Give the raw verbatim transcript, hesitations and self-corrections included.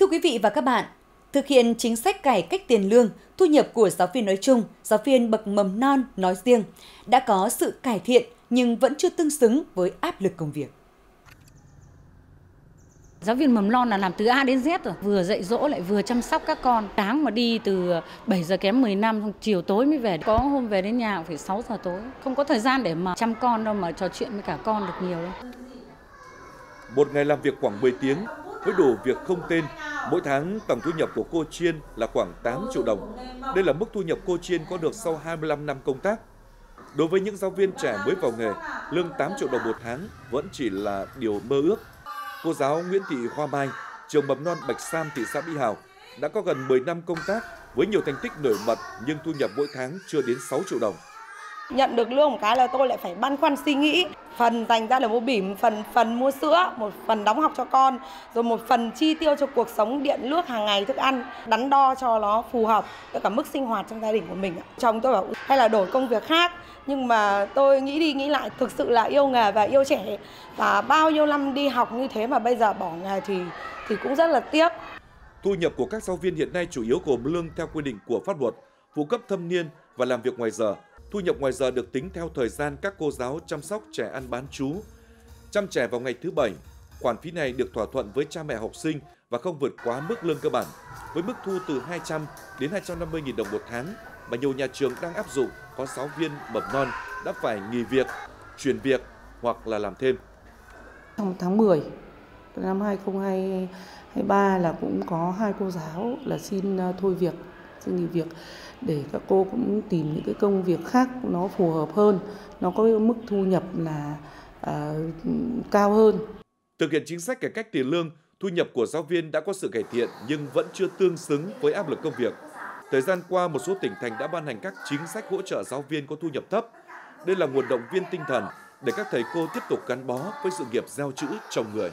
Thưa quý vị và các bạn, thực hiện chính sách cải cách tiền lương, thu nhập của giáo viên nói chung, giáo viên bậc mầm non nói riêng đã có sự cải thiện nhưng vẫn chưa tương xứng với áp lực công việc. Giáo viên mầm non là làm từ A đến Z rồi, vừa dạy dỗ lại vừa chăm sóc các con. Sáng mà đi từ bảy giờ kém mười lăm, chiều tối mới về. Có hôm về đến nhà cũng phải sáu giờ tối. Không có thời gian để mà chăm con đâu, mà trò chuyện với cả con được nhiều đâu. Một ngày làm việc khoảng mười tiếng, với đủ việc không tên, mỗi tháng tổng thu nhập của cô Chiên là khoảng tám triệu đồng. Đây là mức thu nhập cô Chiên có được sau hai mươi lăm năm công tác. Đối với những giáo viên trẻ mới vào nghề, lương tám triệu đồng một tháng vẫn chỉ là điều mơ ước. Cô giáo Nguyễn Thị Hoa Mai, trường mầm non Bạch Sam, thị xã Mỹ Hào, đã có gần mười năm công tác với nhiều thành tích nổi bật nhưng thu nhập mỗi tháng chưa đến sáu triệu đồng. Nhận được lương một cái là tôi lại phải băn khoăn suy nghĩ, phần dành ra để mua bỉm, phần phần mua sữa, một phần đóng học cho con, rồi một phần chi tiêu cho cuộc sống điện nước hàng ngày, thức ăn, đắn đo cho nó phù hợp với cả mức sinh hoạt trong gia đình của mình. Chồng tôi bảo hay là đổi công việc khác, nhưng mà tôi nghĩ đi nghĩ lại thực sự là yêu nghề và yêu trẻ, và bao nhiêu năm đi học như thế mà bây giờ bỏ nghề thì thì cũng rất là tiếc. Thu nhập của các giáo viên hiện nay chủ yếu gồm lương theo quy định của pháp luật, phụ cấp thâm niên và làm việc ngoài giờ. Thu nhập ngoài giờ được tính theo thời gian các cô giáo chăm sóc trẻ ăn bán trú, chăm trẻ vào ngày thứ bảy. Khoản phí này được thỏa thuận với cha mẹ học sinh và không vượt quá mức lương cơ bản, với mức thu từ hai trăm đến hai trăm năm mươi nghìn đồng một tháng mà nhiều nhà trường đang áp dụng. Có giáo viên mầm non đã phải nghỉ việc, chuyển việc hoặc là làm thêm. Trong tháng mười năm hai nghìn không trăm hai mươi ba là cũng có hai cô giáo là xin thôi việc, xin nghỉ việc, để các cô cũng tìm những cái công việc khác nó phù hợp hơn, nó có mức thu nhập là à, cao hơn. Thực hiện chính sách cải cách tiền lương, thu nhập của giáo viên đã có sự cải thiện nhưng vẫn chưa tương xứng với áp lực công việc. Thời gian qua, một số tỉnh thành đã ban hành các chính sách hỗ trợ giáo viên có thu nhập thấp. Đây là nguồn động viên tinh thần để các thầy cô tiếp tục gắn bó với sự nghiệp gieo chữ trồng người.